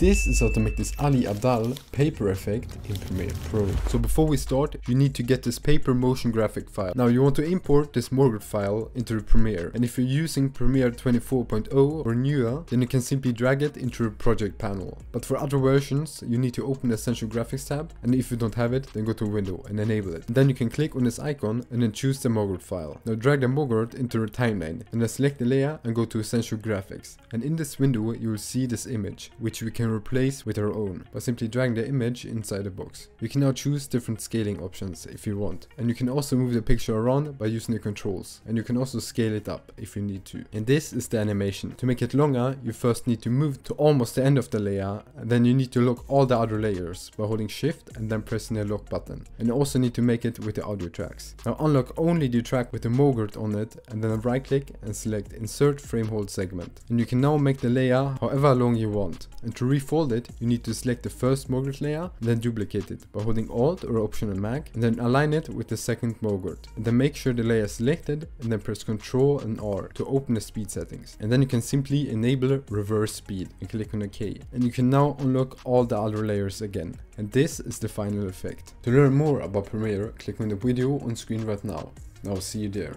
This is how to make this Ali Abdaal paper effect in Premiere Pro. So before we start, you need to get this paper motion graphic file. Now you want to import this MOGRT file into Premiere. And if you're using Premiere 24.0 or newer, then you can simply drag it into your project panel. But for other versions, you need to open the Essential Graphics tab. And if you don't have it, then go to Window and enable it. And then you can click on this icon and then choose the MOGRT file. Now drag the MOGRT into your timeline and then select the layer and go to Essential Graphics. And in this window, you will see this image, which we can replace with our own by simply dragging the image inside the box. You can now choose different scaling options if you want, and you can also move the picture around by using the controls, and you can also scale it up if you need to. And this is the animation. To make it longer, you first need to move to almost the end of the layer, and then you need to lock all the other layers by holding shift and then pressing the lock button. And you also need to make it with the audio tracks. Now unlock only the track with the MOGRT on it, and then right click and select insert frame hold segment. And you can now make the layer however long you want. And to refold it, you need to select the first MOGRT layer and then duplicate it by holding Alt or optional Mac, and then align it with the second MOGRT, and then make sure the layer is selected and then press Ctrl and R to open the speed settings. And then you can simply enable reverse speed and click on OK, and you can now unlock all the other layers again. And this is the final effect. To learn more about Premiere, click on the video on screen right now, and I'll see you there.